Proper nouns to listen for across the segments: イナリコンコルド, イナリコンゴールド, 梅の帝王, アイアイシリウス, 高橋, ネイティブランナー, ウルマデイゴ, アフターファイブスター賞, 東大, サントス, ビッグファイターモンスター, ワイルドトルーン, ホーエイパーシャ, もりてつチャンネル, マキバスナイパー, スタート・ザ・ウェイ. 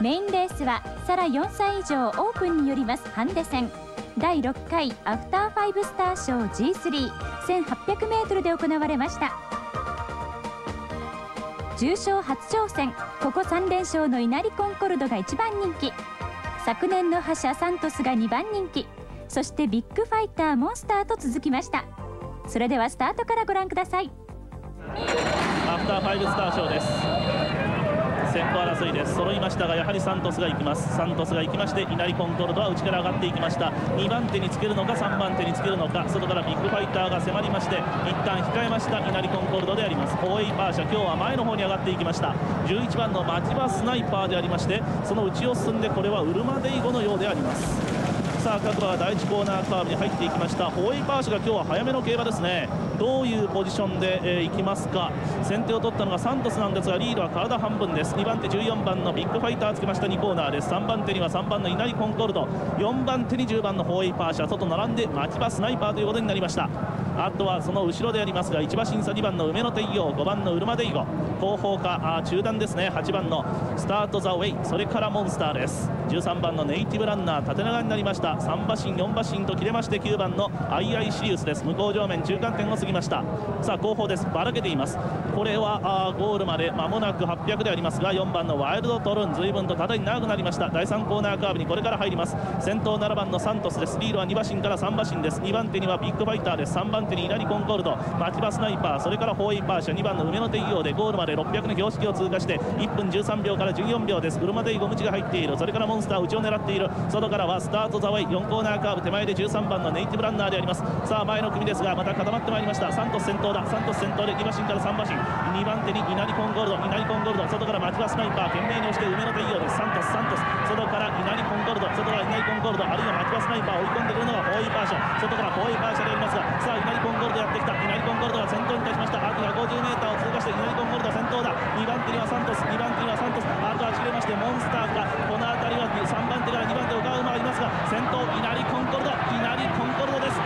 メインレースはサラ4歳以上オープンによりますハンデ戦第6回アフターファイブスター賞 G3 1800m で行われました。重賞初挑戦、ここ3連勝のイナリコンコルドが1番人気、昨年の覇者サントスが2番人気、そしてビッグファイターモンスターと続きました。それではスタートからご覧ください。アフターファイブスター賞です。先頭争いです。揃いましたが、やはりサントスが行きます。サントスが行きまして、イナリコンコルドは内から上がっていきました。2番手につけるのか、3番手につけるのか。外からビッグファイターが迫りまして、一旦控えましたイナリコンコルドであります。ホーエイパーシャ、今日は前の方に上がっていきました。11番のマキバスナイパーでありまして、その内を進んで、これはウルマデイゴのようであります。さあ、各馬は第1コーナーカーブに入っていきました。ホーエイパーシュが今日は早めの競馬ですね。どういうポジションで、いきますか。先手を取ったのがサントスなんですが、リードは体半分です。2番手14番のビッグファイターつけました。2コーナーです。3番手には3番のイナリコンコルド、4番手に10番のホーエイパーシュは外並んでマキバスナイパーということになりました。あとはその後ろでありますが、1馬身差2番の梅の帝王、5番のウルマデイゴ、後方か中段ですね、8番のスタート・ザ・ウェイ、それからモンスターです。13番のネイティブランナー、縦長になりました。3馬身4馬身と切れまして、9番のアイアイシリウスです。向こう上面中間点を過ぎました。さあ後方です。ばらけています。これはゴールまで間もなく800でありますが、4番のワイルドトルーン、随分と縦に長くなりました。第3コーナーカーブにこれから入ります。先頭7番のサントスです。リードは2馬身から3馬身です。2番手にはビッグファイターです。3番手にイナリコンコルド、マキバスナイパー、それからホーエイパーシャ、2番の梅の帝王でゴールまで600の標識を通過して1分13秒から14秒です。ウルマデイゴムチが入っている。それからモンスター、内を狙っている。外からはスタートザウェイ、4コーナーカーブ手前で13番のネイティブランナーであります。さあ前の組ですが、また固まってまいりました。サントス先頭だ。サントス先頭で2馬身から3馬身、2番手にイナリコンゴールド、イナリコンゴールド、外からマキバスナイパー、懸命に押して梅の帝王です。サントス、サントス、外からイナリコンゴールド、外からイナリコンゴールド、あるいはマキバスナイパー、追い込んでくるのがホーエイパーシャ、外からホーエイパーシャでありますが、さあイナリコンゴールドやってきた。イナリコンゴールドが先頭に立ちました。アークが 50m を通過して、イナリコンゴールド先頭だ。2番手にはサントス、2番手にはサントス、アークが走れまして、モンスターがこの辺りは3番手から2番手を伺う馬がいますが、先頭イナリコンコルド、イナリコンコルドです。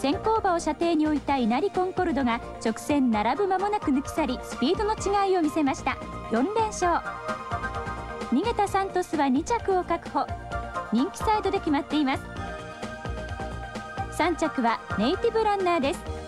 先行馬を射程に置いたイナリコンコルドが直線並ぶ間もなく抜き去り、スピードの違いを見せました。4連勝。逃げたサントスは2着を確保。人気サイドで決まっています。3着はネイティブランナーです。